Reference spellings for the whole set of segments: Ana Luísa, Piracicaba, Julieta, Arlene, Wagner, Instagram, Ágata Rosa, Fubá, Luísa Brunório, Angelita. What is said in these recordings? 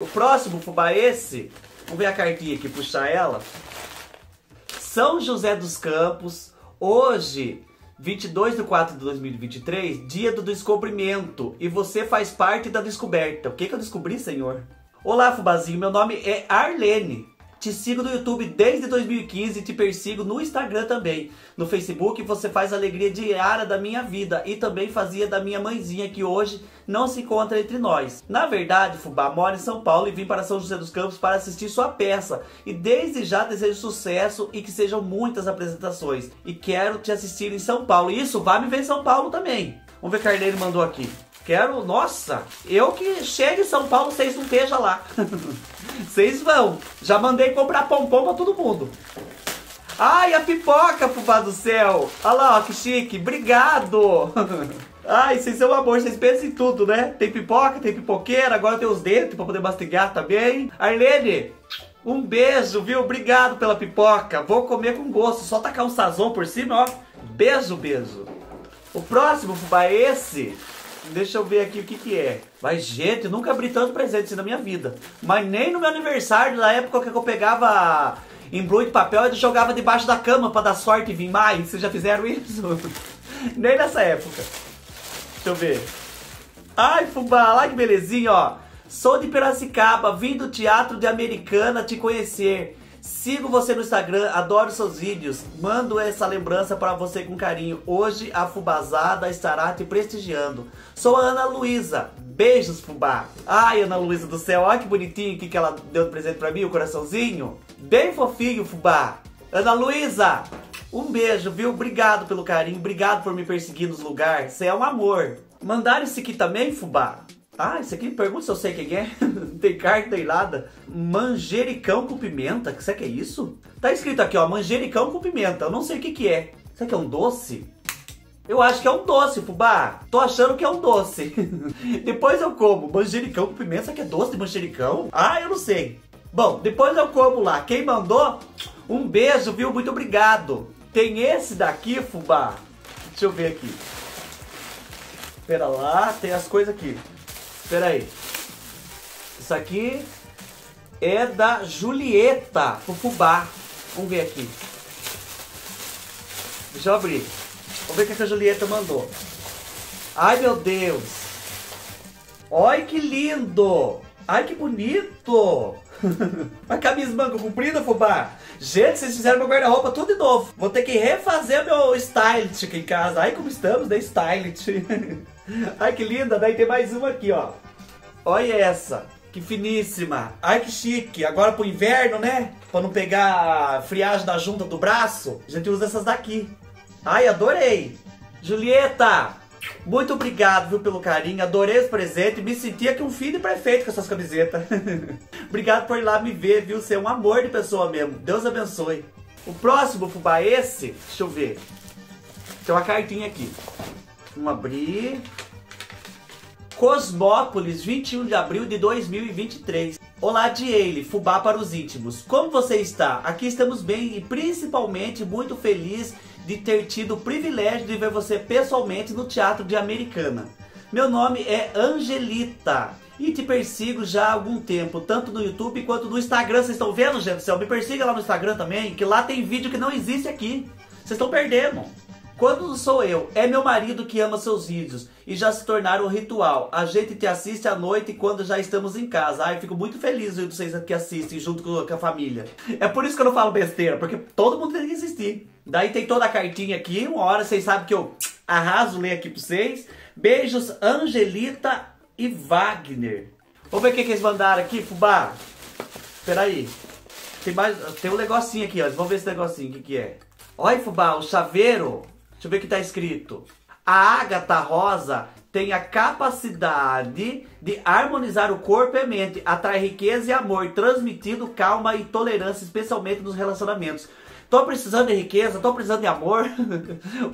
O próximo fubá é esse. Vamos ver a cartinha aqui, puxar ela. São José dos Campos, hoje, 22/4/2023, dia do descobrimento. E você faz parte da descoberta. O que, que eu descobri, Senhor? Olá, fubazinho. Meu nome é Arlene. Te sigo no YouTube desde 2015 e te persigo no Instagram também. No Facebook você faz a alegria diária da minha vida e também fazia da minha mãezinha, que hoje não se encontra entre nós. Na verdade, fubá, mora em São Paulo e vim para São José dos Campos para assistir sua peça. E desde já desejo sucesso e que sejam muitas apresentações. E quero te assistir em São Paulo. Isso, vá me ver em São Paulo também. Vamos ver o que a Arlene mandou aqui. Quero, nossa, eu que chego em São Paulo, vocês não estejam lá. Vocês vão. Já mandei comprar pompom pra todo mundo. Ai, a pipoca, fubá do céu. Olha lá, ó, que chique. Obrigado. Ai, vocês são um amor. Vocês pensam em tudo, né? Tem pipoca, tem pipoqueira. Agora eu tenho os dentes pra poder mastigar também. Arlene, um beijo, viu? Obrigado pela pipoca. Vou comer com gosto. Só tacar um sazon por cima, ó. Beijo, beijo. O próximo, fubá, é esse. Deixa eu ver aqui o que que é. Mas, gente, eu nunca abri tanto presente assim na minha vida. Mas nem no meu aniversário, na época que eu pegava embrulho de papel e jogava debaixo da cama pra dar sorte e vir mais. Vocês já fizeram isso? Nem nessa época. Deixa eu ver. Ai, fubá, olha que belezinha, ó. Sou de Piracicaba, vim do Teatro de Americana te conhecer. Sigo você no Instagram, adoro seus vídeos. Mando essa lembrança para você com carinho. Hoje a fubazada estará te prestigiando. Sou a Ana Luísa. Beijos, fubá. Ai, Ana Luísa do céu, olha que bonitinho que ela deu de presente para mim, o coraçãozinho. Bem fofinho, fubá. Ana Luísa, um beijo, viu? Obrigado pelo carinho, obrigado por me perseguir nos lugares. Você é um amor. Mandaram isso aqui também, fubá? Ah, isso aqui, pergunta se eu sei quem é. Não tem carta, tem nada. Manjericão com pimenta, será que é isso? Tá escrito aqui, ó, manjericão com pimenta. Eu não sei o que que é. Será que é um doce? Eu acho que é um doce, fubá. Tô achando que é um doce. Depois eu como. Manjericão com pimenta, será que é doce de manjericão? Ah, eu não sei. Bom, depois eu como lá. Quem mandou, um beijo, viu? Muito obrigado. Tem esse daqui, fubá. Deixa eu ver aqui. Pera lá, tem as coisas aqui. Espera aí. Isso aqui é da Julieta, o fubá. Vamos ver aqui. Deixa eu abrir. Vamos ver o que a Julieta mandou. Ai, meu Deus. Olha que lindo. Ai, que bonito. A camisa manga comprida, fubá. Gente, vocês fizeram meu guarda-roupa tudo de novo. Vou ter que refazer meu stylish aqui em casa. Ai, como estamos, né? Stylish. Ai, que linda. Daí tem mais uma aqui, ó. Olha essa. Que finíssima. Ai, que chique. Agora pro inverno, né? Pra não pegar a friagem da junta do braço, a gente usa essas daqui. Ai, adorei. Julieta, muito obrigado, viu, pelo carinho. Adorei esse presente. Me sentia que um filho de prefeito com essas camisetas. Obrigado por ir lá me ver, viu? Você é um amor de pessoa mesmo. Deus abençoe. O próximo fubá é esse. Deixa eu ver. Tem uma cartinha aqui. Vamos abrir. Cosmópolis, 21/04/2023. Olá, Diele, fubá para os íntimos. Como você está? Aqui estamos bem e principalmente muito feliz de ter tido o privilégio de ver você pessoalmente no Teatro de Americana. Meu nome é Angelita e te persigo já há algum tempo, tanto no YouTube quanto no Instagram. Vocês estão vendo, gente do céu? Me persiga lá no Instagram também, que lá tem vídeo que não existe aqui. Vocês estão perdendo. Quando sou eu, é meu marido que ama seus vídeos e já se tornaram um ritual. A gente te assiste à noite quando já estamos em casa. Ai, eu fico muito feliz de vocês que assistem junto com a família. É por isso que eu não falo besteira, porque todo mundo tem que assistir. Daí tem toda a cartinha aqui, uma hora vocês sabem que eu arraso ler aqui pra vocês. Beijos, Angelita e Wagner. Vamos ver o que eles mandaram aqui, fubá. Peraí. Tem mais, tem um negocinho aqui, ó. Vamos ver esse negocinho, o que que é. Olha, fubá, o chaveiro. Deixa eu ver o que tá escrito. A Ágata Rosa tem a capacidade de harmonizar o corpo e a mente, atrai riqueza e amor, transmitindo calma e tolerância, especialmente nos relacionamentos. Tô precisando de riqueza, tô precisando de amor.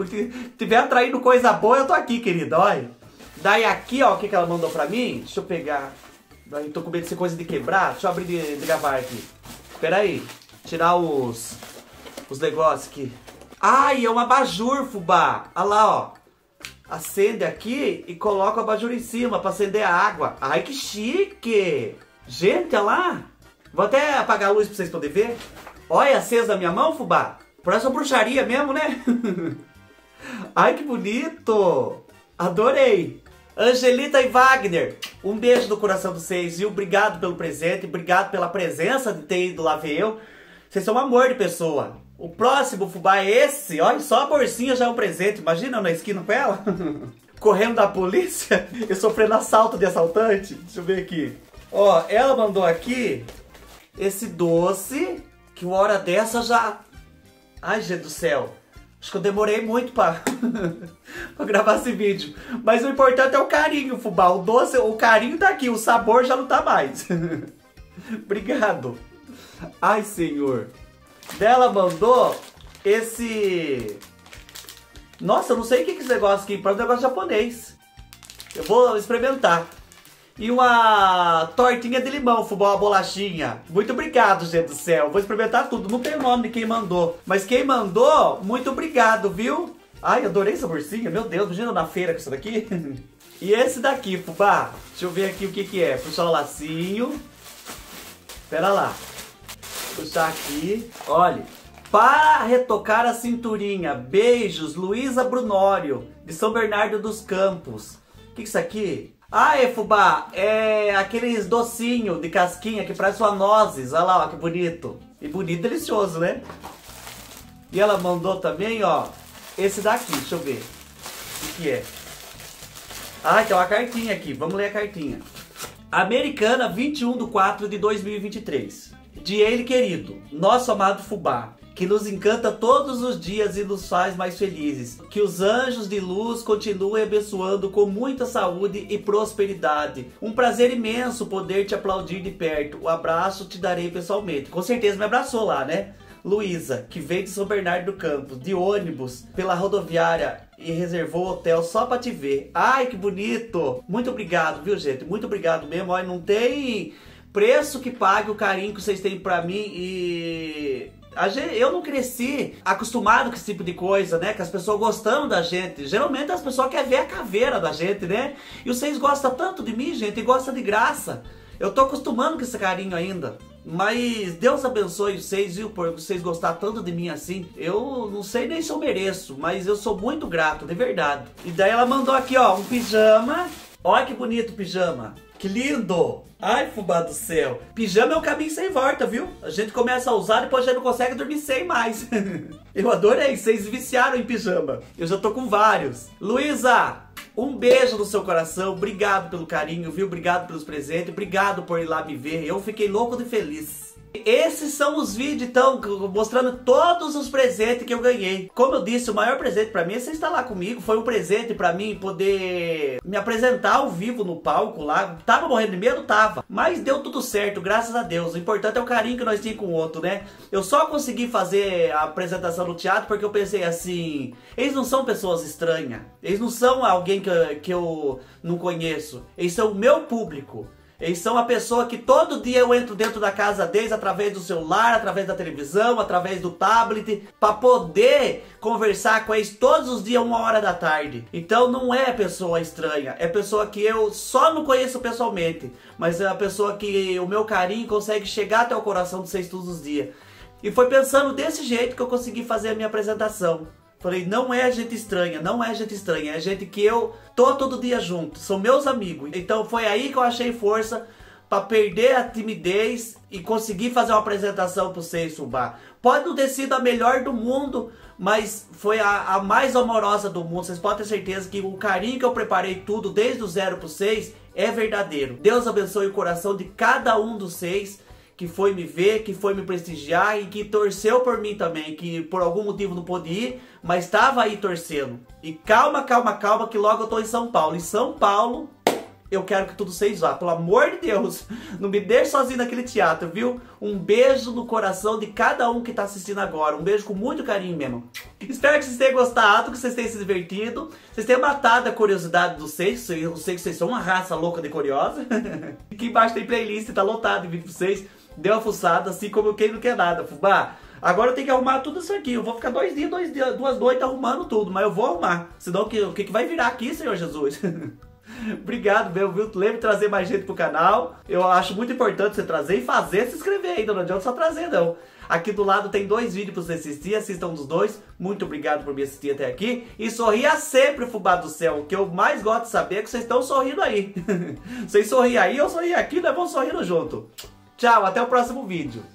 Se tiver atraindo coisa boa, eu tô aqui, querida, olha. Daí aqui, ó, o que que ela mandou pra mim? Deixa eu pegar. Daí tô com medo de ser coisa de quebrar. Deixa eu abrir de gravar aqui. Pera aí. Tirar os negócios aqui. Ai, é um abajur, fubá. Olha lá, ó. Acende aqui e coloca o abajur em cima pra acender a água. Ai, que chique. Gente, olha lá. Vou até apagar a luz pra vocês poderem ver. Olha, acesa a minha mão, Fubá. Parece uma bruxaria mesmo, né? Ai, que bonito. Adorei. Angelita e Wagner, um beijo do coração de vocês, viu? Obrigado pelo presente, obrigado pela presença de ter ido lá ver eu. Vocês são um amor de pessoa. O próximo Fubá é esse. Olha só, a bolsinha já é um presente. Imagina eu na esquina com ela. Correndo da polícia e sofrendo assalto de assaltante. Deixa eu ver aqui. Ó, ela mandou aqui esse doce que uma hora dessa já... Ai, gente do céu. Acho que eu demorei muito pra gravar esse vídeo. Mas o importante é o carinho, Fubá. O doce, o carinho tá aqui. O sabor já não tá mais. Obrigado. Ai, senhor. Dela mandou esse... Nossa, eu não sei o que é esse negócio aqui. Parece um negócio japonês. Eu vou experimentar. E uma tortinha de limão, Fubá, uma bolachinha. Muito obrigado, gente do céu. Vou experimentar tudo. Não tem nome de quem mandou. Mas quem mandou, muito obrigado, viu? Ai, adorei essa bolsinha. Meu Deus, imagina na feira com isso daqui. E esse daqui, Fubá. Deixa eu ver aqui o que que é. Puxar o lacinho. Pera lá. Puxar aqui. Olha. Para retocar a cinturinha. Beijos, Luísa Brunório, de São Bernardo dos Campos. O que é isso aqui? Ah, é, Fubá, é aqueles docinhos de casquinha que parece uma nozes. Olha lá, ó, que bonito. E bonito, delicioso, né? E ela mandou também, ó, esse daqui. Deixa eu ver o que é. Ah, tem uma cartinha aqui. Vamos ler a cartinha. Americana, 21/4/2023. De ele querido, nosso amado Fubá, que nos encanta todos os dias e nos faz mais felizes. Que os anjos de luz continuem abençoando com muita saúde e prosperidade. Um prazer imenso poder te aplaudir de perto. O abraço te darei pessoalmente. Com certeza me abraçou lá, né? Luísa, que veio de São Bernardo do Campos, de ônibus, pela rodoviária e reservou o hotel só pra te ver. Ai, que bonito! Muito obrigado, viu, gente? Muito obrigado mesmo. Olha, não tem preço que pague o carinho que vocês têm pra mim e... Eu não cresci acostumado com esse tipo de coisa, né? Que as pessoas gostam da gente. Geralmente as pessoas querem ver a caveira da gente, né? E vocês gostam tanto de mim, gente, e gostam de graça. Eu tô acostumando com esse carinho ainda. Mas Deus abençoe vocês, viu? Por vocês gostarem tanto de mim assim. Eu não sei nem se eu mereço, mas eu sou muito grato, de verdade. E daí ela mandou aqui, ó, um pijama. Olha que bonito o pijama. Que lindo! Ai, Fubá do céu! Pijama é um caminho sem volta, viu? A gente começa a usar e depois já não consegue dormir sem mais. Eu adorei, vocês viciaram em pijama. Eu já tô com vários. Luísa, um beijo no seu coração. Obrigado pelo carinho, viu? Obrigado pelos presentes. Obrigado por ir lá me ver. Eu fiquei louco de feliz. Esses são os vídeos, então, mostrando todos os presentes que eu ganhei. Como eu disse, o maior presente pra mim é você estar lá comigo. Foi um presente pra mim poder me apresentar ao vivo no palco lá. Tava morrendo de medo? Tava. Mas deu tudo certo, graças a Deus. O importante é o carinho que nós tínhamos com o outro, né? Eu só consegui fazer a apresentação no teatro porque eu pensei assim... Eles não são pessoas estranhas. Eles não são alguém que eu não conheço. Eles são o meu público. Eles são a pessoa que todo dia eu entro dentro da casa deles, através do celular, através da televisão, através do tablet, para poder conversar com eles todos os dias, 13h. Então não é pessoa estranha, é pessoa que eu só não conheço pessoalmente, mas é a pessoa que o meu carinho consegue chegar até o coração de vocês todos os dias. E foi pensando desse jeito que eu consegui fazer a minha apresentação. Falei, não é gente estranha, não é gente estranha, é gente que eu tô todo dia junto, são meus amigos. Então foi aí que eu achei força pra perder a timidez e conseguir fazer uma apresentação pra vocês, Fubá. Pode não ter sido a melhor do mundo, mas foi a mais amorosa do mundo. Vocês podem ter certeza que o carinho que eu preparei tudo, desde o zero pra vocês, é verdadeiro. Deus abençoe o coração de cada um dos seis. Que foi me ver, que foi me prestigiar e que torceu por mim também, que por algum motivo não pôde ir, mas estava aí torcendo. E calma, calma, calma, que logo eu tô em São Paulo. Em São Paulo, eu quero que tudo vocês vá, pelo amor de Deus. Não me deixe sozinho naquele teatro, viu? Um beijo no coração de cada um que tá assistindo agora. Um beijo com muito carinho mesmo. Espero que vocês tenham gostado, que vocês tenham se divertido. Vocês tenham matado a curiosidade dos seis. Eu sei que vocês são uma raça louca de curiosa. Aqui embaixo tem playlist, tá lotado de vídeo pra vocês. Deu uma fuçada, assim como quem não quer nada, Fubá. Agora eu tenho que arrumar tudo isso aqui. Eu vou ficar 2 dias, 2 noites arrumando tudo. Mas eu vou arrumar. Senão o que vai virar aqui, Senhor Jesus? Obrigado mesmo, viu? Lembra de trazer mais gente pro canal. Eu acho muito importante você trazer e fazer se inscrever ainda. Não adianta só trazer, não. Aqui do lado tem dois vídeos pra você assistir. Assistam os dois. Muito obrigado por me assistir até aqui. E sorria sempre, Fubá do Céu. O que eu mais gosto de saber é que vocês estão sorrindo aí. Vocês sorriem aí, eu sorri aqui, nós vamos sorrindo junto. Tchau, até o próximo vídeo.